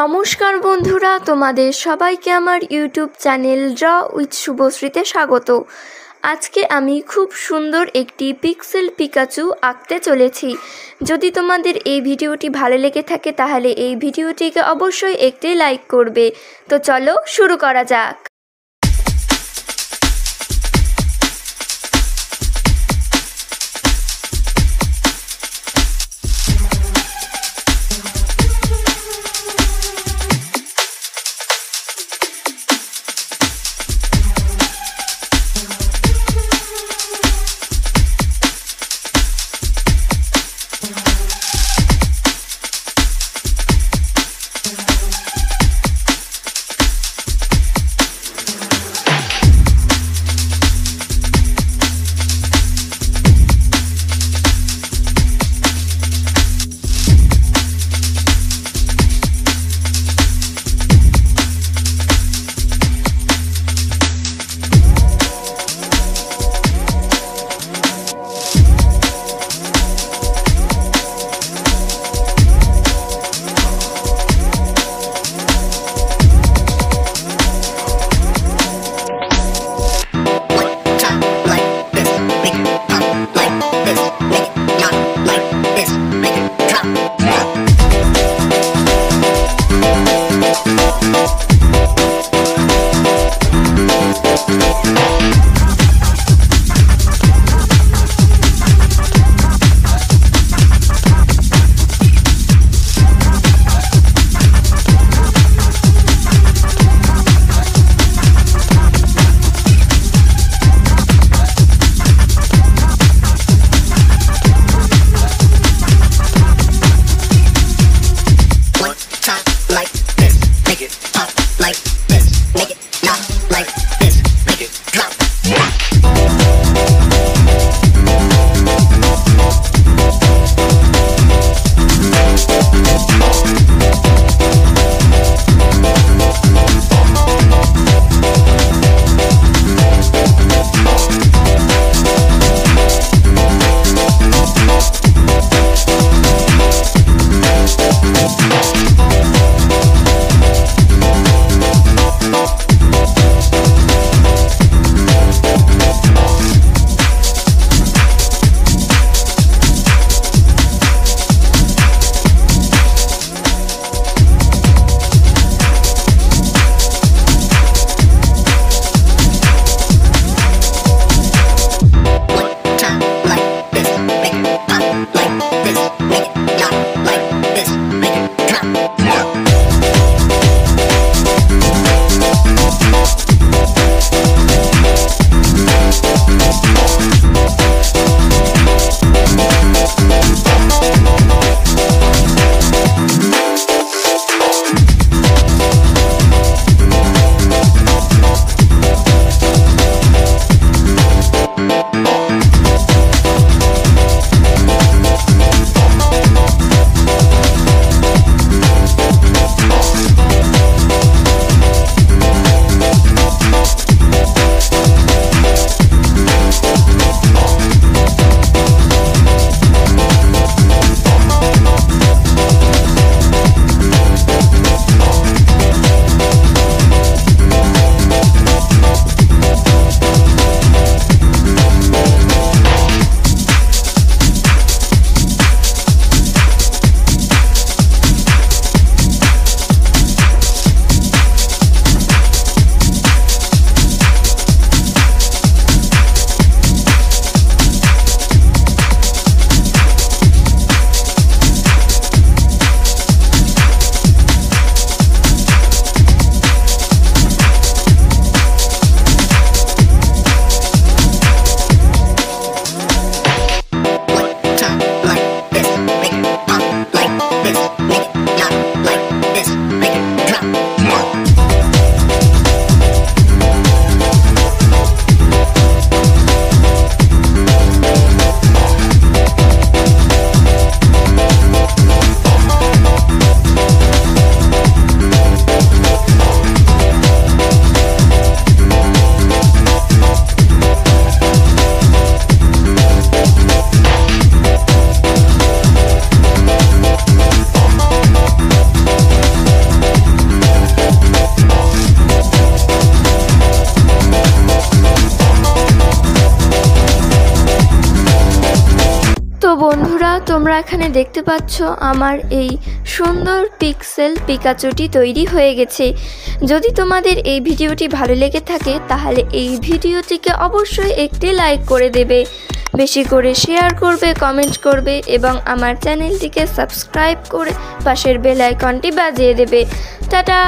নমস্কার বন্ধুরা, তোমাদের সবাইকে আমার ইউটিউব চ্যানেল ড্র উইথ শুভশ্রীতে স্বাগত। আজকে আমি খুব সুন্দর একটি পিক্সেল পিকাচু আঁকতে চলেছি। যদি তোমাদের এই ভিডিওটি ভালো লেগে থাকে তাহলে এই ভিডিওটিকে অবশ্যই একটি লাইক করবে। তো চলো শুরু করা যাক। বন্ধুরা, তোমরা এখানে দেখতে পাচ্ছ আমার এই সুন্দর পিক্সেল পিকাচুটি তৈরি হয়ে গেছে। যদি তোমাদের এই ভিডিওটি ভালো লেগে থাকে তাহলে এই ভিডিওটিকে অবশ্যই একটি লাইক করে দেবে, বেশি করে শেয়ার করবে, কমেন্ট করবে এবং আমার চ্যানেলটিকে সাবস্ক্রাইব করে পাশের বেল আইকনটি বাজিয়ে দেবে। টাটা।